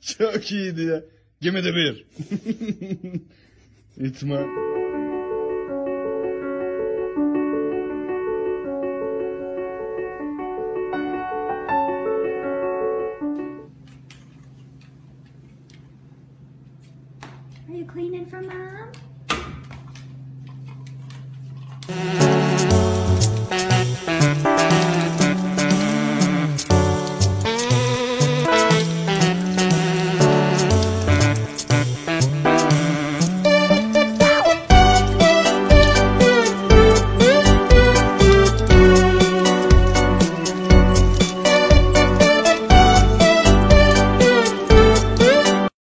Çok iyiydi ya. Give me the beer. It's my... Are you cleaning for Mom?